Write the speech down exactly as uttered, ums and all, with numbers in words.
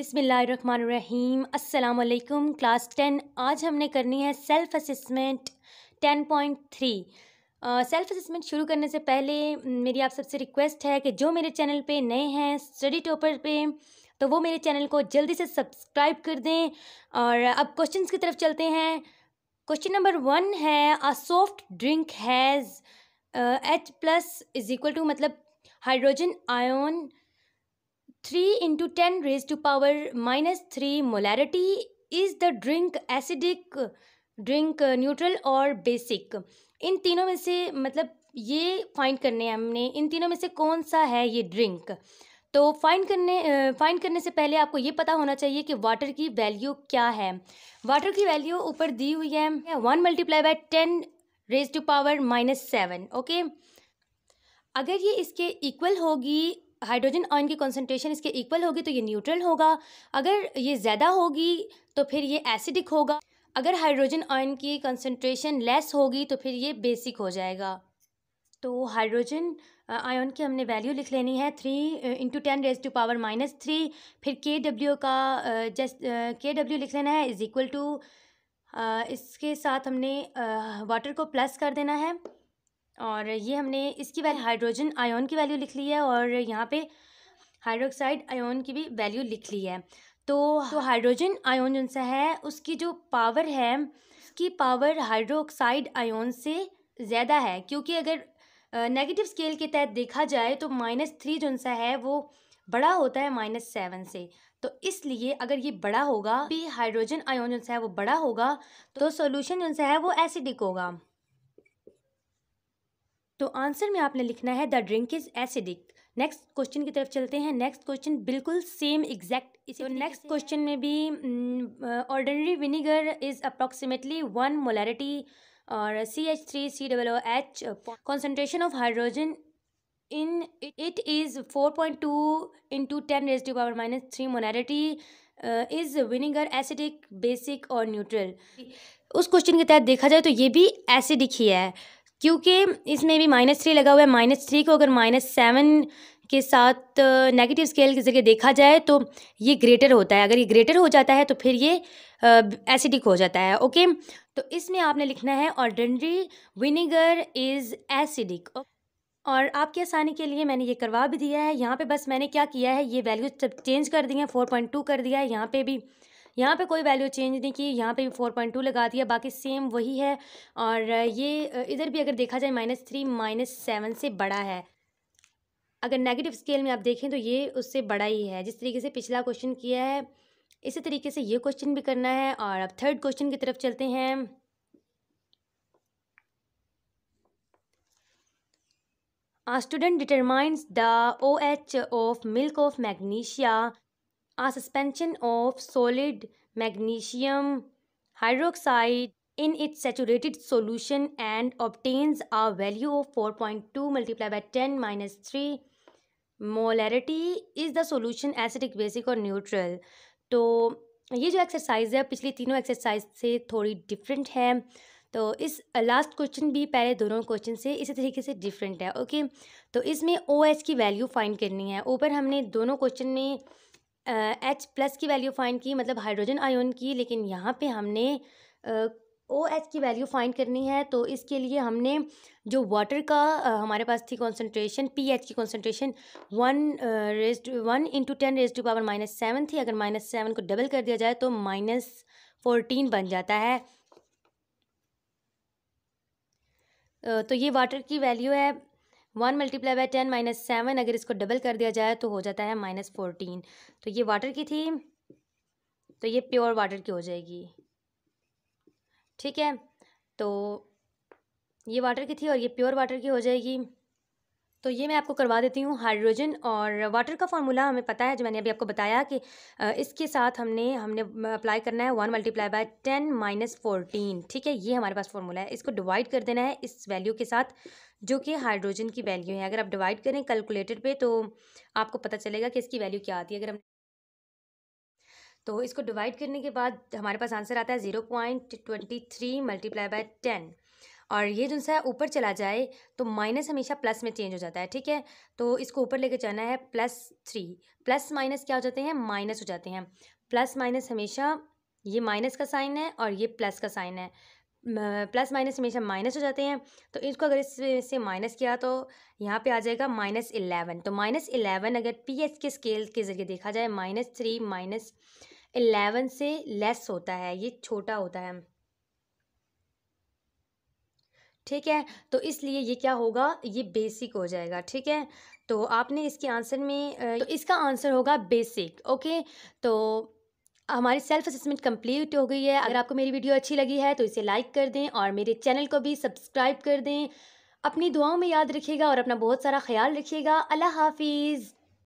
बिस्मिल्लाहिर्रहमानिर्रहीम। अस्सलाम वालेकुम। क्लास टेन आज हमने करनी है self assessment ten point three. Self assessment शुरू करने से पहले मेरी आप सबसे रिक्वेस्ट है कि जो मेरे चैनल पे नए हैं स्टडी टॉपर पे, तो वो मेरे चैनल को जल्दी से सब्सक्राइब कर दें। और अब क्वेश्चंस की तरफ चलते हैं। क्वेश्चन नंबर वन है a soft drink has H plus is equal to मतलब hydrogen ion three into ten raise to power minus three molarity. Is the drink acidic, drink neutral और बेसिक? इन तीनों में से मतलब ये फाइंड करने हैं हमने, इन तीनों में से कौन सा है ये ड्रिंक। तो फाइंड करने फाइंड करने से पहले आपको ये पता होना चाहिए कि वाटर की वैल्यू क्या है। वाटर की वैल्यू ऊपर दी हुई है one multiply by ten raise to power minus seven. Okay, अगर ये इसके इक्वल होगी, हाइड्रोजन आयन की कंसंट्रेशन इसके इक्वल होगी तो ये न्यूट्रल होगा। अगर ये ज़्यादा होगी तो फिर ये एसिडिक होगा। अगर हाइड्रोजन आयन की कंसंट्रेशन लेस होगी तो फिर ये बेसिक हो जाएगा। तो हाइड्रोजन आयन की हमने वैल्यू लिख लेनी है three into ten raise to power minus three. फिर के डब्ल्यू का जस्ट के डब्ल्यू लिख लेना है इज़ इक्वल टू, इसके साथ हमने वाटर को प्लस कर देना है। और ये हमने इसकी वैल्यू हाइड्रोजन आयन की वैल्यू लिख ली है और यहाँ पे हाइड्रोक्साइड आयन की भी वैल्यू लिख ली है। तो तो हाइड्रोजन आयन जो सा है उसकी जो पावर है, उसकी पावर हाइड्रोक्साइड आयन से ज़्यादा है, क्योंकि अगर नेगेटिव स्केल के तहत देखा जाए तो माइनस थ्री जो सा है वो बड़ा होता है माइनस सेवन से। तो इसलिए अगर ये बड़ा होगा भी, हाइड्रोजन आयन जो सा है वो बड़ा होगा, तो सोल्यूशन जो सा है वो एसिडिक होगा। तो आंसर में आपने लिखना है the drink is acidic. Next question की तरफ चलते हैं। नेक्स्ट क्वेश्चन बिल्कुल सेम एग्जैक्ट इसी। नेक्स्ट क्वेश्चन में भी ordinary vinegar is approximately one molarity और C H three C double O H. Concentration of hydrogen in it is four point two into ten raise to power minus three molarity. Is vinegar acidic, basic और neutral? उस question के तहत देखा जाए तो ये भी एसिडिक ही है, क्योंकि इसमें भी माइनस थ्री लगा हुआ है। माइनस थ्री को अगर माइनस सेवन के साथ नेगेटिव स्केल के जरिए देखा जाए तो ये ग्रेटर होता है। अगर ये ग्रेटर हो जाता है तो फिर ये एसिडिक हो जाता है। ओके, तो इसमें आपने लिखना है ऑर्डिनरी विनेगर इज़ एसिडिक। और आपकी आसानी के लिए मैंने ये करवा भी दिया है। यहाँ पे बस मैंने क्या किया है, ये वैल्यू सब चेंज कर दी है, फोर पॉइंट टू कर दिया है। यहाँ पे भी यहाँ पे कोई वैल्यू चेंज नहीं की, यहाँ पे भी फोर पॉइंट टू लगा दिया, बाकी सेम वही है। और ये इधर भी अगर देखा जाए माइनस थ्री माइनस सेवन से बड़ा है। अगर नेगेटिव स्केल में आप देखें तो ये उससे बड़ा ही है। जिस तरीके से पिछला क्वेश्चन किया है इसी तरीके से ये क्वेश्चन भी करना है। और अब थर्ड क्वेश्चन की तरफ चलते हैं। A student determines the O H of milk of magnesia. A suspension of solid magnesium hydroxide in its saturated solution and obtains a value of four point two multiplied by ten minus three molarity. Is the solution acidic, basic or neutral? तो ये जो exercise है पिछली तीनों exercise से थोड़ी different है। तो इस लास्ट क्वेश्चन भी पहले दोनों क्वेश्चन से इसी तरीके से डिफरेंट है। ओके, तो इसमें ओ एच की वैल्यू फाइंड करनी है। ऊपर हमने दोनों क्वेश्चन में एच uh, प्लस की वैल्यू फाइंड की, मतलब हाइड्रोजन आयन की, लेकिन यहाँ पे हमने ओ uh, एच की वैल्यू फाइंड करनी है। तो इसके लिए हमने जो वाटर का uh, हमारे पास थी कॉन्सेंट्रेशन, पी एच की concentration one raise one into ten raise to power minus seven थी। अगर माइनस सेवन को डबल कर दिया जाए तो माइनस फोर्टीन बन जाता है। uh, तो ये वाटर की वैल्यू है one multiply by ten minus seven. अगर इसको डबल कर दिया जाए तो हो जाता है माइनस फोर्टीन। तो ये वाटर की थी, तो ये प्योर वाटर की हो जाएगी। ठीक है, तो ये वाटर की थी और ये प्योर वाटर की हो जाएगी। तो ये मैं आपको करवा देती हूँ। हाइड्रोजन और वाटर का फार्मूला हमें पता है, जो मैंने अभी आपको बताया कि इसके साथ हमने हमने अप्लाई करना है one multiply by ten minus fourteen. ठीक है, ये हमारे पास फार्मूला है। इसको डिवाइड कर देना है इस वैल्यू के साथ जो कि हाइड्रोजन की वैल्यू है। अगर आप डिवाइड करें कैलकुलेटर पे तो आपको पता चलेगा कि इसकी वैल्यू क्या आती है। अगर हम तो इसको डिवाइड करने के बाद हमारे पास आंसर आता है zero point twenty three multiply by ten. और ये जो सा ऊपर चला जाए तो माइनस हमेशा प्लस में चेंज हो जाता है, ठीक है। तो इसको ऊपर लेके जाना है, प्लस थ्री, प्लस माइनस क्या हो जाते हैं, माइनस हो जाते हैं। प्लस माइनस हमेशा, ये माइनस का साइन है और ये प्लस का साइन है, प्लस माइनस हमेशा माइनस हो जाते हैं। तो इसको अगर इससे माइनस किया तो यहाँ पे आ जाएगा माइनस इलेवन। तो माइनस इलेवन अगर पीएस के स्केल के ज़रिए देखा जाए, माइनस थ्री माइनस इलेवन से लेस होता है, ये छोटा होता है, ठीक है। तो इसलिए ये क्या होगा, ये बेसिक हो जाएगा, ठीक है। तो आपने इसके आंसर में, तो इसका आंसर होगा बेसिक। ओके, तो हमारी सेल्फ असेसमेंट कंप्लीट हो गई है। अगर आपको मेरी वीडियो अच्छी लगी है तो इसे लाइक कर दें और मेरे चैनल को भी सब्सक्राइब कर दें। अपनी दुआओं में याद रखिएगा और अपना बहुत सारा ख्याल रखिएगा। अल्लाह हाफिज़।